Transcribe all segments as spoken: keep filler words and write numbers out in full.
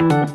You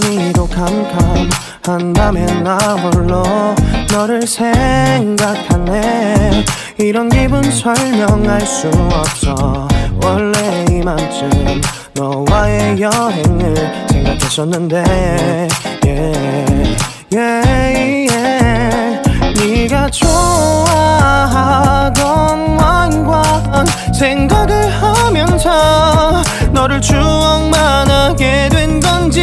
시간이도 캄캄한 밤에 나 홀로 너를 생각하네. 이런 기분 설명할 수 없어. 원래 이맘쯤 너와의 여행을 생각했었는데 yeah, yeah, yeah. 네가 좋아하던 와인과 생각을 하면서 너를 추억만 하게 된 건지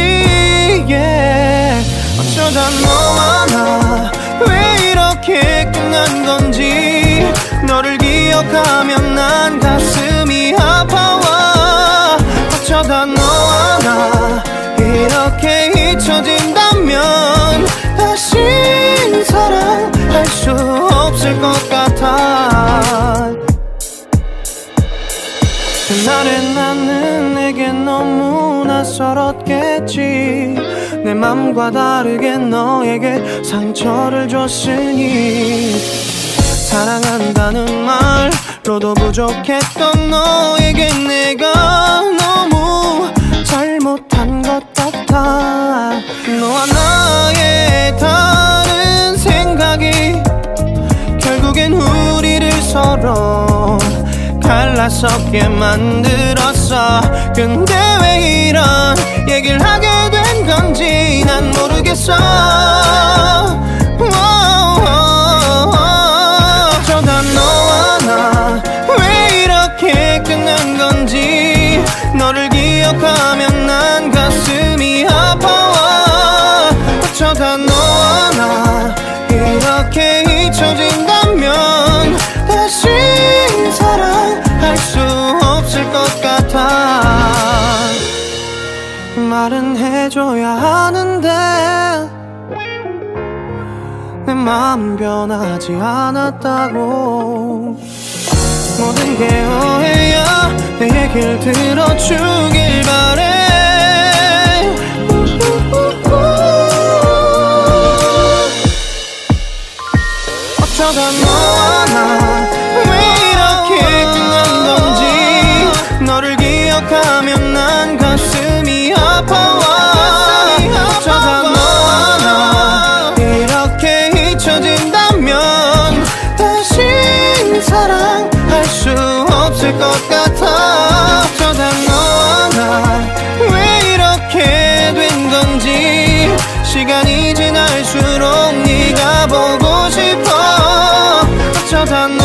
yeah. 어쩌다 너와 나 왜 이렇게 끝난 건지 너를 기억하면 난 가슴이 아파와. 어쩌다 너와 나 이렇게 잊혀진다면 다시 사랑할 수 없을 것 같아. 그날의 나는 내게 너무 낯설었겠지. 내 맘과 다르게 너에게 상처를 줬으니 사랑한다는 말로도 부족했던 너에게 내가 너무 잘못한 것 같아. 너와 나의 다른 생각이 결국엔 우리를 서로 갈라서게 만들었어. 근데 왜 이런 얘기를 하게 된 건지 난 모르겠어. 어쩌다 너와 나 왜 이렇게 끝난 건지 너를 기억하면 난 가슴이 아파와. 어쩌다 너와 나 이렇게 잊혀진다면 다시 사랑할 수 없을 것 같아. 말은 해줘야 하는데 내 마음은 변하지 않았다고. 모든 게 오해야 내 얘기를 들어주길 바래. 어쩌다 너와 나 왜 이렇게 끝난 건지 너를 기억하면 난 가슴이 아파와. 어쩌다 너와 나 이렇게 잊혀진다면 다시 사랑할 수 없을 것 같아. 어쩌다 너와 나 왜 이렇게 된 건지 시간이 지날수록 네가 보고 싶어. 어쩌다